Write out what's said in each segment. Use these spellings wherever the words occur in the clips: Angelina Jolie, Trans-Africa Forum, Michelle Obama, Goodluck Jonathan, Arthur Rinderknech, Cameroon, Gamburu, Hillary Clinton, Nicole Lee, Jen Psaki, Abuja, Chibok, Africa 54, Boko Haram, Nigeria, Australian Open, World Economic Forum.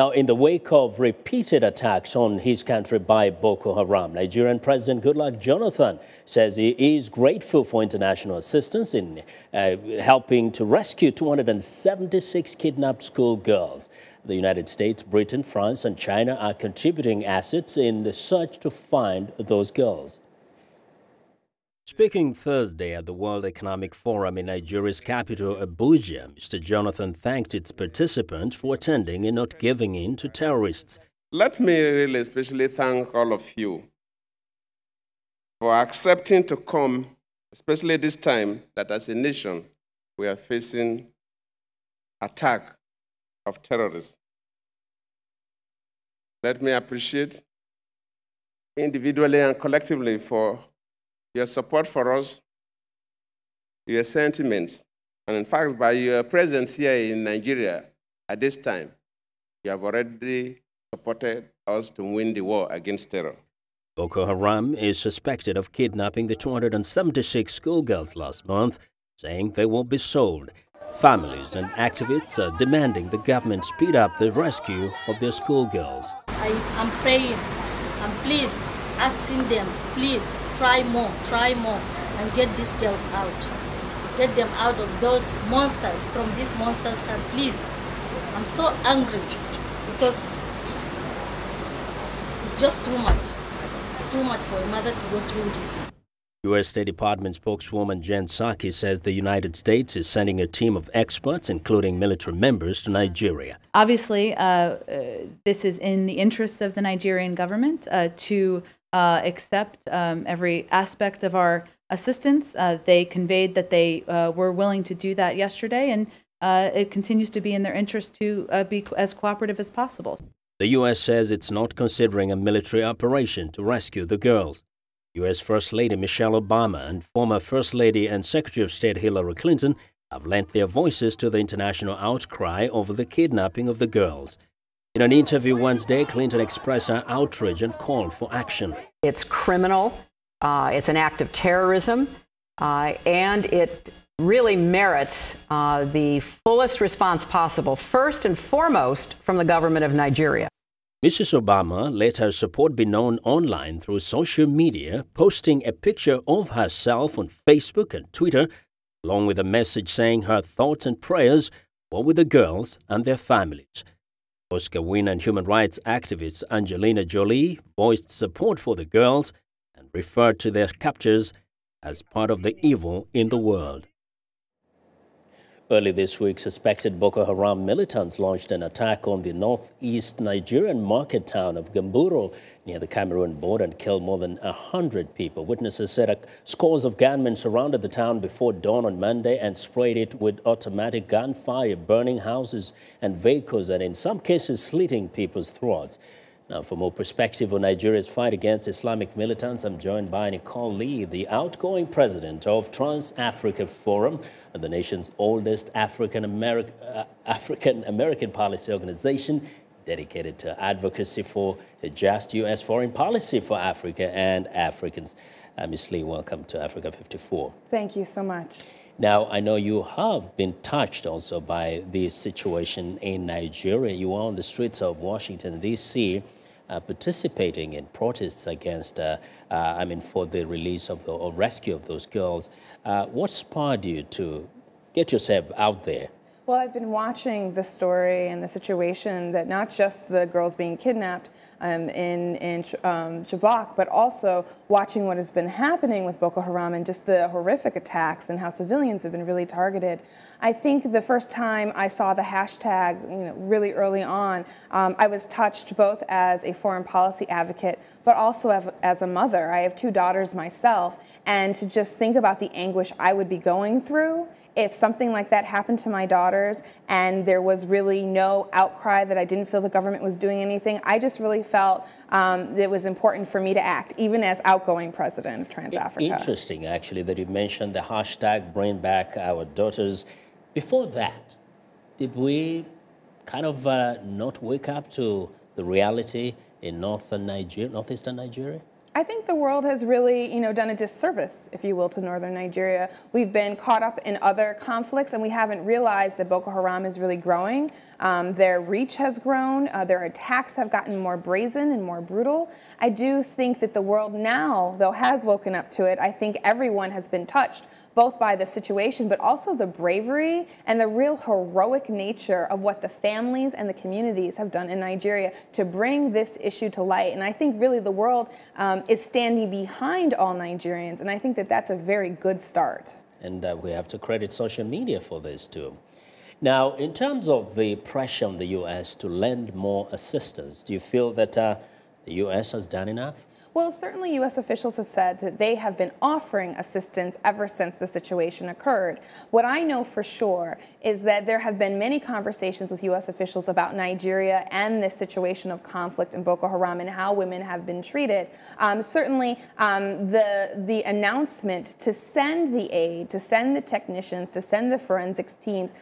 Now, in the wake of repeated attacks on his country by Boko Haram, Nigerian President Goodluck Jonathan says he is grateful for international assistance in helping to rescue 276 kidnapped schoolgirls. The United States, Britain, France and China are contributing assets in the search to find those girls. Speaking Thursday at the World Economic Forum in Nigeria's capital, Abuja, Mr. Jonathan thanked its participants for attending and not giving in to terrorists. Let me really especially thank all of you for accepting to come, especially this time that as a nation we are facing attack of terrorists. Let me appreciate individually and collectively for your support for us, your sentiments, and in fact, by your presence here in Nigeria at this time, you have already supported us to win the war against terror. Boko Haram is suspected of kidnapping the 276 schoolgirls last month, saying they won't be sold. Families and activists are demanding the government speed up the rescue of their schoolgirls. I'm praying, I'm pleased. Asking them, please, try more, and get these girls out. Get them out of those monsters, from these monsters, and please, I'm so angry because it's just too much. It's too much for a mother to go through this. U.S. State Department spokeswoman Jen Psaki says the United States is sending a team of experts, including military members, to Nigeria. Obviously, this is in the interests of the Nigerian government to accept every aspect of our assistance. They conveyed that they were willing to do that yesterday, and it continues to be in their interest to be as cooperative as possible. The U.S. says it's not considering a military operation to rescue the girls. U.S. First Lady Michelle Obama and former First Lady and Secretary of State Hillary Clinton have lent their voices to the international outcry over the kidnapping of the girls. In an interview Wednesday, Clinton expressed her outrage and called for action. It's criminal, it's an act of terrorism, and it really merits the fullest response possible, first and foremost from the government of Nigeria. Mrs. Obama let her support be known online through social media, posting a picture of herself on Facebook and Twitter, along with a message saying her thoughts and prayers were with the girls and their families. Oscar winner and human rights activist Angelina Jolie voiced support for the girls and referred to their captures as part of the evil in the world. Early this week, suspected Boko Haram militants launched an attack on the northeast Nigerian market town of Gamburu near the Cameroon border and killed more than 100 people. Witnesses said scores of gunmen surrounded the town before dawn on Monday and sprayed it with automatic gunfire, burning houses and vehicles and in some cases slitting people's throats. Now, for more perspective on Nigeria's fight against Islamic militants, I'm joined by Nicole Lee, the outgoing president of Trans-Africa Forum, the nation's oldest African-American policy organization dedicated to advocacy for a just U.S. foreign policy for Africa and Africans. Ms. Lee, welcome to Africa 54. Thank you so much. Now, I know you have been touched also by the situation in Nigeria. You are on the streets of Washington, D.C., participating in protests against, for the release of the, or rescue of those girls. What spurred you to get yourself out there? Well, I've been watching the story and the situation that not just the girls being kidnapped in Chibok, but also watching what has been happening with Boko Haram and just the horrific attacks and how civilians have been really targeted. I think the first time I saw the hashtag, really early on, I was touched both as a foreign policy advocate, but also as a mother. I have two daughters myself, and to just think about the anguish I would be going through if something like that happened to my daughter. And there was really no outcry that I didn't feel the government was doing anything. I just really felt that it was important for me to act, even as outgoing president of Trans-Africa. Interesting, actually, that you mentioned the hashtag Bring Back Our Daughters. Before that, did we kind of not wake up to the reality in northeastern Nigeria? I think the world has really, done a disservice, if you will, to northern Nigeria. We've been caught up in other conflicts, and we haven't realized that Boko Haram is really growing. Their reach has grown. Their attacks have gotten more brazen and more brutal. I do think that the world now, though, has woken up to it. I think everyone has been touched, both by the situation, but also the bravery and the real heroic nature of what the families and the communities have done in Nigeria to bring this issue to light. And I think really the world is standing behind all Nigerians, and I think that that's a very good start. And we have to credit social media for this too. Now, in terms of the pressure on the U.S. to lend more assistance, do you feel that the U.S. has done enough? Well, certainly U.S. officials have said that they have been offering assistance ever since the situation occurred. What I know for sure is that there have been many conversations with U.S. officials about Nigeria and this situation of conflict in Boko Haram and how women have been treated. Certainly, the announcement to send the aid, to send the technicians, to send the forensics teams,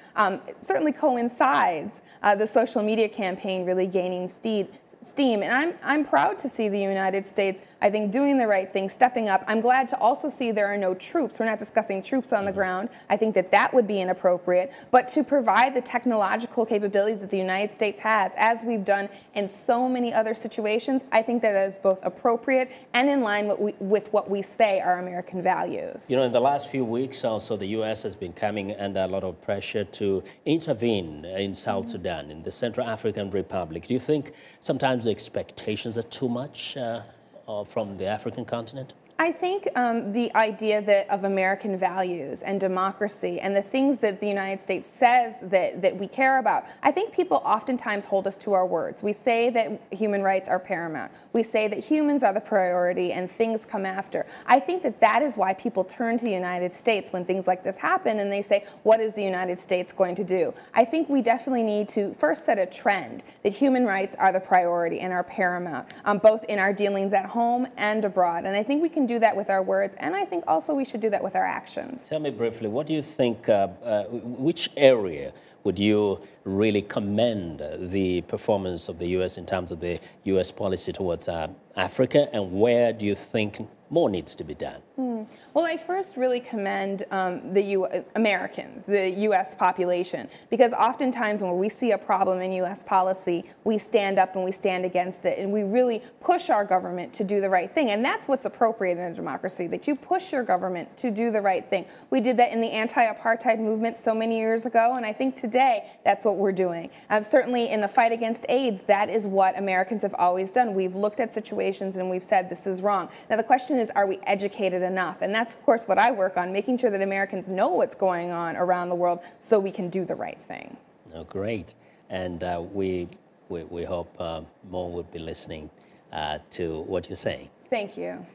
certainly coincides the social media campaign really gaining steam. And I'm proud to see the United States, I think, doing the right thing, stepping up. I'm glad to also see there are no troops. We're not discussing troops on the ground. I think that that would be inappropriate. But to provide the technological capabilities that the United States has, as we've done in so many other situations, I think that is both appropriate and in line with what we say are American values. You know, in the last few weeks also, the U.S. has been coming under a lot of pressure to intervene in South Sudan, in the Central African Republic. Do you think sometimes the expectations are too much? From the African continent? I think the idea that of American values and democracy and the things that the United States says that we care about, I think people oftentimes hold us to our words. We say that human rights are paramount. We say that humans are the priority and things come after. I think that that is why people turn to the United States when things like this happen and they say, what is the United States going to do? I think we definitely need to first set a trend that human rights are the priority and are paramount, both in our dealings at home and abroad. And I think we can do that with our words, and I think also we should do that with our actions. Tell me briefly, what do you think, which area would you really commend the performance of the U.S. in terms of the U.S. policy towards Africa, and where do you think more needs to be done? Well, I first really commend Americans, the U.S. population, because oftentimes when we see a problem in U.S. policy, we stand up and we stand against it, and we really push our government to do the right thing. And that's what's appropriate in a democracy, that you push your government to do the right thing. We did that in the anti-apartheid movement so many years ago, and I think today that's what we're doing. Certainly in the fight against AIDS, that is what Americans have always done. We've looked at situations and we've said this is wrong. Now the question is, are we educated enough? And that's, of course, what I work on, making sure that Americans know what's going on around the world so we can do the right thing. Oh, great. And we hope more would be listening to what you're saying. Thank you.